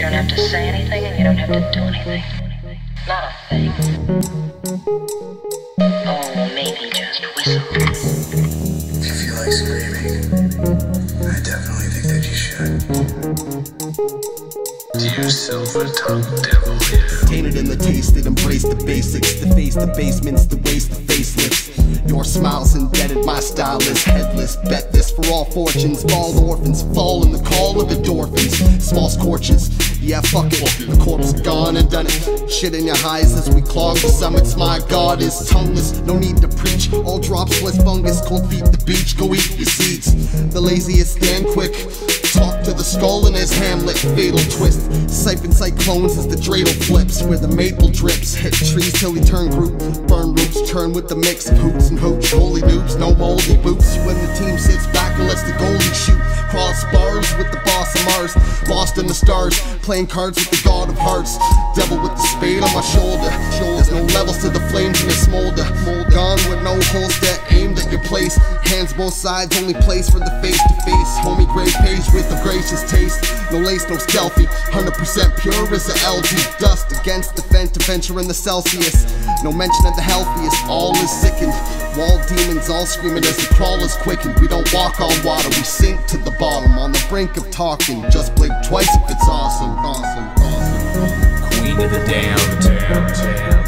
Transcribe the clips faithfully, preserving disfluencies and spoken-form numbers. You don't have to say anything and you don't have to do anything. Not a thing. Oh, maybe just whistle. If you feel like screaming, I definitely think that you should. You silver-tongued devil, yeah. Tainted in the taste that embrace the basics, to face the basements, to waste the facelifts. Your smile's indebted, my style is headless. Bet this for all fortunes, bald orphans fall in the call of the dolphins. Small scorches, yeah, fuck it. The corpse gone and done it. Shit in your highs as we clog the summits. My God is tongueless, no need to preach. All drops was fungus, cold feet the beach. Go eat your seeds. The laziest stand quick. Talk to the skull in his Hamlet, fatal twist. Siphon cyclones as the dreidel flips, where the maple drips. Hit trees till he turn group. Burn roots, turn with the mix. Hoots and hooch, holy noobs, no moldy boots. When the team sits back and lets the goalie shoot. Cross bars with the boss of Mars. Lost in the stars, playing cards with the god of hearts. Devil with the spade on my shoulder. There's no levels to the flames in the smolder. Mold on with no holes that aimed at your place. Hands both sides, only place for the face to face. Homie gray page with the gracious taste. No lace, no stealthy. one hundred percent pure as a L G. Dust against the vent to venture in the Celsius. No mention of the healthiest, all is sickened. Wall demons all screaming as the crawlers quicken. We don't walk on water, we sink to the bottom. On the brink of talking, just blink twice if it's awesome. Awesome, awesome. Queen of the downtown,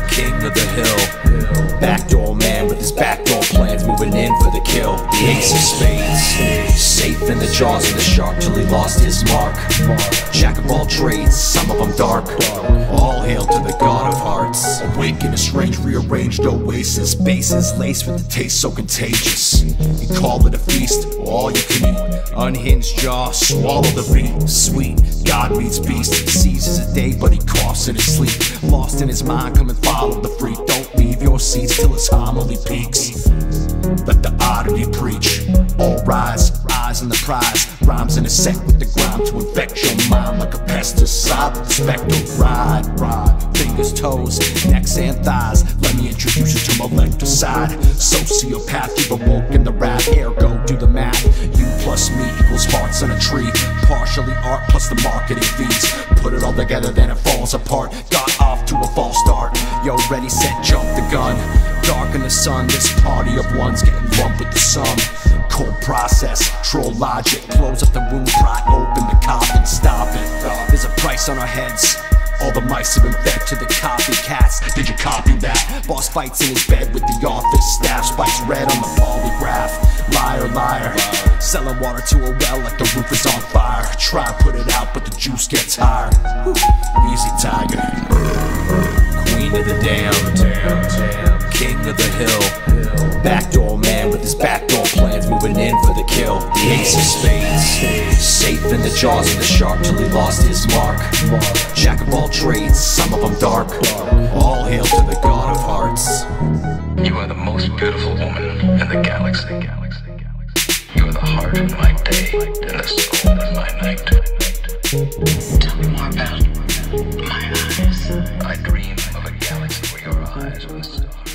king of the hill. Backdoor man with his backdoor plans, moving in for the kill. The ace of spades, safe in the jaws of the shark till he lost his mark. Jack of all trades, some of them dark. All hail to the god of hearts. Awake in a strange rearranged oasis. Bases laced with the taste so contagious. You call it a feast, all you can eat. Unhinged jaw, swallow the beat. Sweet, god meets beast. Seizes a day but he coughs in his sleep. Lost in his mind, come and follow the freak. Don't leave your seats till his homily peaks. Let the oddity preach. All rise, rise in the prize. Rhymes in a sec with the grime to infect your mind like a pesticide. With the spectral ride, ride, fingers, toes, necks and thighs. Let me introduce you to my electricide. Sociopath, you've awoken the wrath. Ergo, do the math. You plus me equals hearts on a tree. Partially art plus the marketing fees. Put it all together, then it falls apart. Got off to a false start. Yo, ready, set, jump the gun. Dark in the sun, this party of ones getting lumped with the sum. Cold process, troll logic. Close up the wound, pry open the coffin, stop it. There's a price on our heads. All the mice have been fed to the copycats. Did you copy that? Boss fights in his bed with the office staff. Spikes red on the polygraph. Liar, liar. Selling water to a well like the roof is on fire. Try to put it out, but the juice gets higher. Whew. Easy tiger. Queen of the downtown, king of the hill. Backdoor man with his backdoor plans, moving in for the kill. The ace of spades, safe in the jaws of the shark till he lost his mark. Jack of all trades, some of them dark. All hail to the god of hearts. You are the most beautiful woman in the galaxy. You are the heart of my day and the soul of my night. Tell me more about my eyes. I dream of a galaxy where your eyes are the stars.